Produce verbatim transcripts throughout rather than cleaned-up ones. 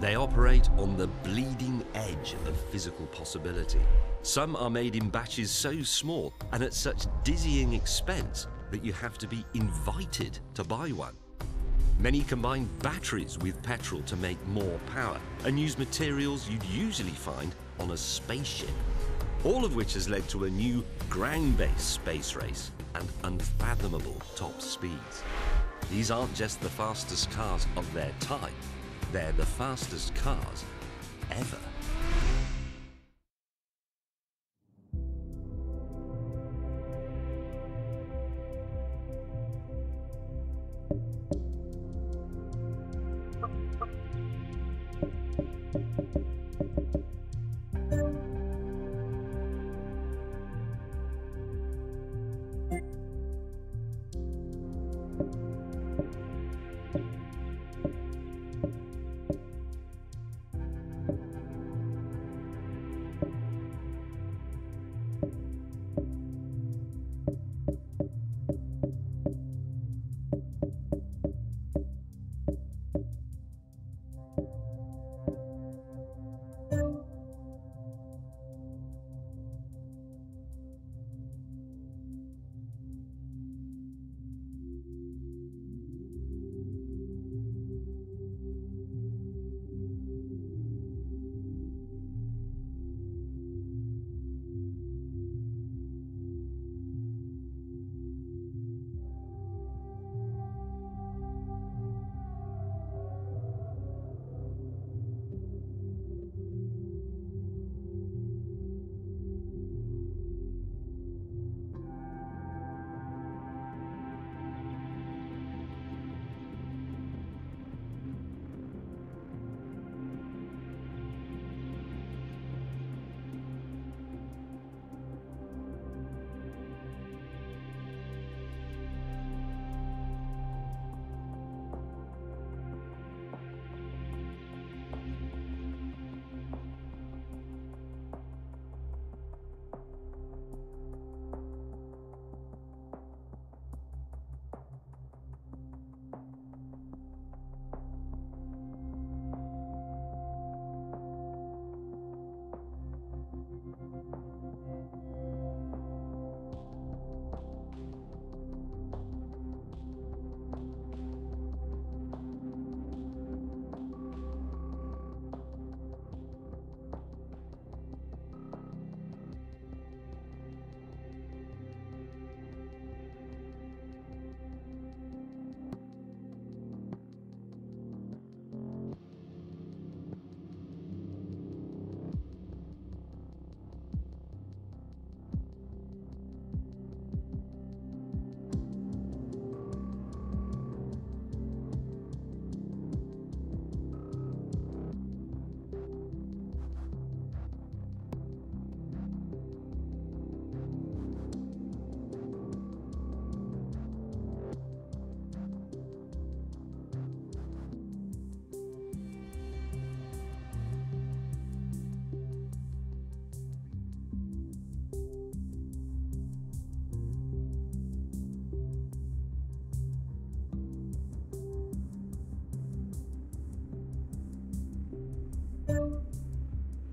They operate on the bleeding edge of physical possibility. Some are made in batches so small and at such dizzying expense that you have to be invited to buy one. Many combine batteries with petrol to make more power and use materials you'd usually find on a spaceship. All of which has led to a new ground-based space race and unfathomable top speeds. These aren't just the fastest cars of their time, they're the fastest cars ever.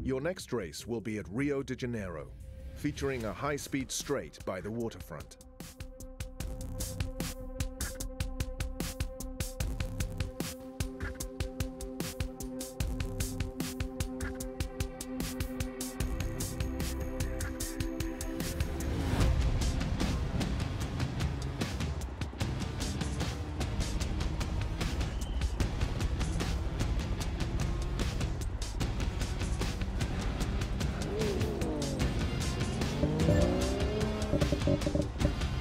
Your next race will be at Rio de Janeiro, featuring a high-speed straight by the waterfront. Thank you.